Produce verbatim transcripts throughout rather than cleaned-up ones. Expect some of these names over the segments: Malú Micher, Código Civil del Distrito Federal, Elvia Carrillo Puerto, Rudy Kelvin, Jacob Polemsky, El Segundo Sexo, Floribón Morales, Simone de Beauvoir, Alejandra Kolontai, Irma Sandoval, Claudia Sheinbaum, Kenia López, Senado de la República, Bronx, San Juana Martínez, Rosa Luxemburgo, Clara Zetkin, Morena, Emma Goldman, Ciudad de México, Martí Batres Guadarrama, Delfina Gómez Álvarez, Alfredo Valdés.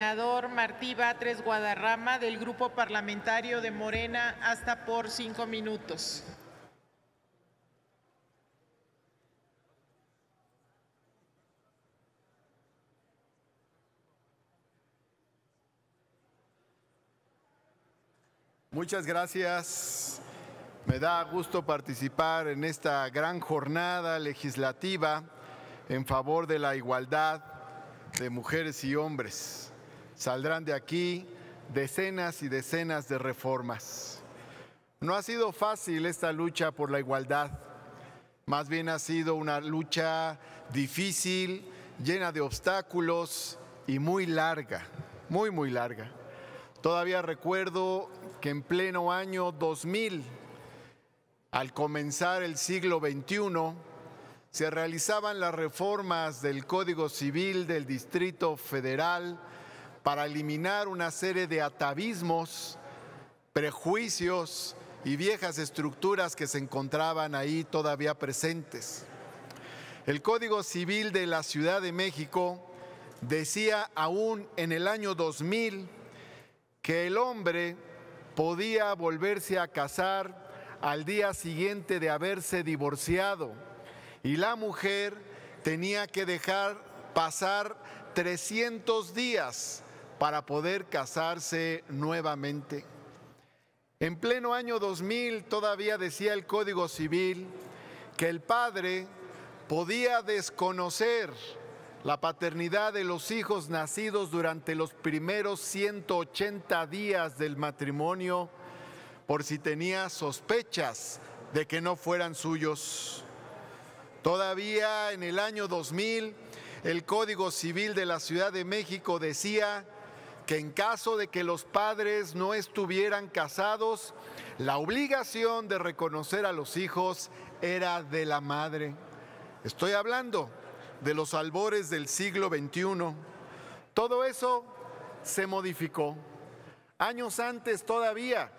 Senador Martí Batres Guadarrama, del Grupo Parlamentario de Morena, hasta por cinco minutos. Muchas gracias. Me da gusto participar en esta gran jornada legislativa en favor de la igualdad de mujeres y hombres. Saldrán de aquí decenas y decenas de reformas. No ha sido fácil esta lucha por la igualdad. Más bien ha sido una lucha difícil, llena de obstáculos y muy larga, muy, muy larga. Todavía recuerdo que en pleno año dos mil, al comenzar el siglo veintiuno, se realizaban las reformas del Código Civil del Distrito Federal para eliminar una serie de atavismos, prejuicios y viejas estructuras que se encontraban ahí todavía presentes. El Código Civil de la Ciudad de México decía aún en el año dos mil que el hombre podía volverse a casar al día siguiente de haberse divorciado y la mujer tenía que dejar pasar trescientos días para poder casarse nuevamente. En pleno año dos mil todavía decía el Código Civil que el padre podía desconocer la paternidad de los hijos nacidos durante los primeros ciento ochenta días del matrimonio por si tenía sospechas de que no fueran suyos. Todavía en el año dos mil, el Código Civil de la Ciudad de México decía que en caso de que los padres no estuvieran casados, la obligación de reconocer a los hijos era de la madre. Estoy hablando de los albores del siglo veintiuno. Todo eso se modificó. Años antes todavía,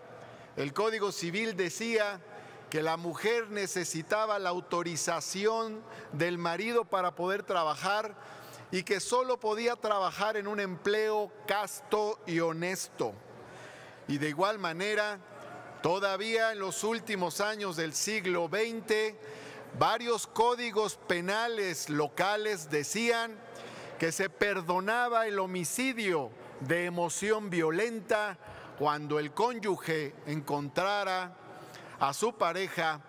el Código Civil decía que la mujer necesitaba la autorización del marido para poder trabajar y que solo podía trabajar en un empleo casto y honesto. Y de igual manera, todavía en los últimos años del siglo veinte, varios códigos penales locales decían que se perdonaba el homicidio de emoción violenta cuando el cónyuge encontrara a su pareja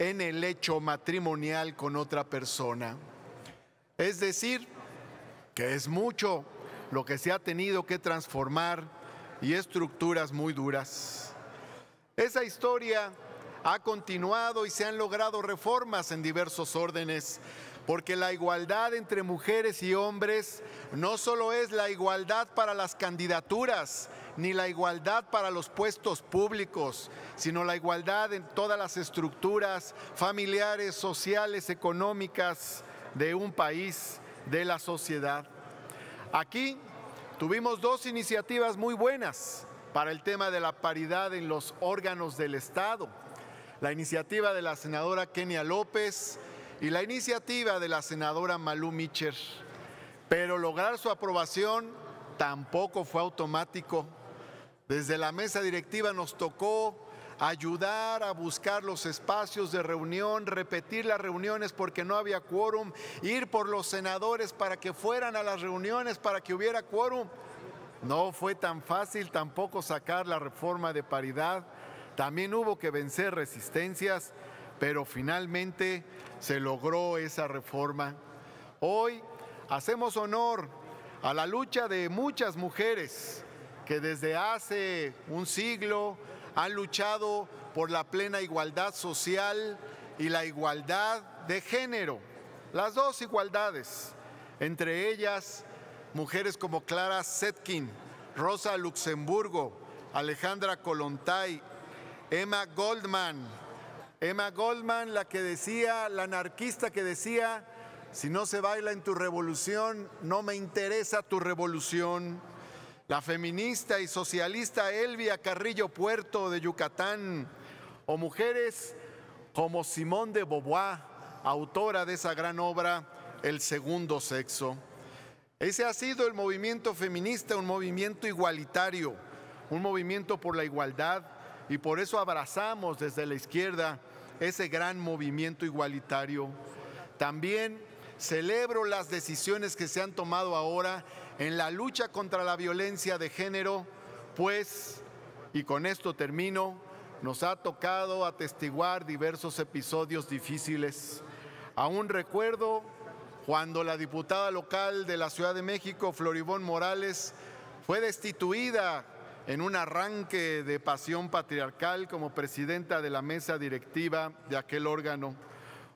en el hecho matrimonial con otra persona. Es decir, que es mucho lo que se ha tenido que transformar y estructuras muy duras. Esa historia ha continuado y se han logrado reformas en diversos órdenes, porque la igualdad entre mujeres y hombres no solo es la igualdad para las candidaturas, ni la igualdad para los puestos públicos, sino la igualdad en todas las estructuras familiares, sociales, económicas de un país, de la sociedad. Aquí tuvimos dos iniciativas muy buenas para el tema de la paridad en los órganos del Estado. La iniciativa de la senadora Kenia López y la iniciativa de la senadora Malú Micher. Pero lograr su aprobación tampoco fue automático. Desde la mesa directiva nos tocó ayudar a buscar los espacios de reunión, repetir las reuniones porque no había quórum, ir por los senadores para que fueran a las reuniones para que hubiera quórum. No fue tan fácil tampoco sacar la reforma de paridad. También hubo que vencer resistencias, pero finalmente se logró esa reforma. Hoy hacemos honor a la lucha de muchas mujeres que desde hace un siglo han luchado por la plena igualdad social y la igualdad de género, las dos igualdades, entre ellas mujeres como Clara Zetkin, Rosa Luxemburgo, Alejandra Kolontai, Emma Goldman, Emma Goldman, la que decía, la anarquista que decía, si no se baila en tu revolución, no me interesa tu revolución. La feminista y socialista Elvia Carrillo Puerto de Yucatán, o mujeres como Simone de Beauvoir, autora de esa gran obra, El Segundo Sexo. Ese ha sido el movimiento feminista, un movimiento igualitario, un movimiento por la igualdad, y por eso abrazamos desde la izquierda ese gran movimiento igualitario. También celebro las decisiones que se han tomado ahora en la lucha contra la violencia de género, pues, y con esto termino, nos ha tocado atestiguar diversos episodios difíciles. Aún recuerdo cuando la diputada local de la Ciudad de México, Floribón Morales, fue destituida en un arranque de pasión patriarcal como presidenta de la mesa directiva de aquel órgano.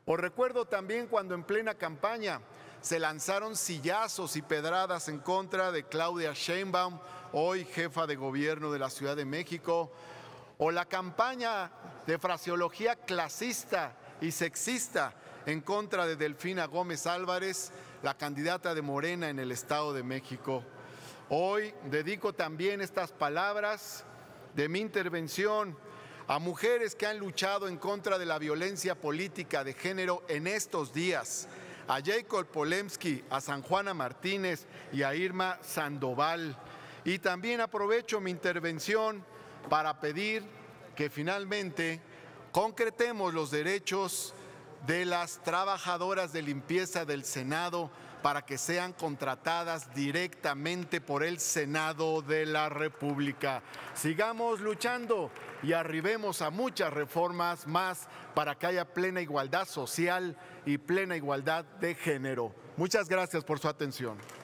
O recuerdo también cuando en plena campaña se lanzaron sillazos y pedradas en contra de Claudia Sheinbaum, hoy jefa de gobierno de la Ciudad de México, o la campaña de fraseología clasista y sexista en contra de Delfina Gómez Álvarez, la candidata de Morena en el Estado de México. Hoy dedico también estas palabras de mi intervención a mujeres que han luchado en contra de la violencia política de género en estos días, a Jacob Polemsky, a San Juana Martínez y a Irma Sandoval. Y también aprovecho mi intervención para pedir que finalmente concretemos los derechos de las trabajadoras de limpieza del Senado para que sean contratadas directamente por el Senado de la República. Sigamos luchando y arribemos a muchas reformas más para que haya plena igualdad social y plena igualdad de género. Muchas gracias por su atención.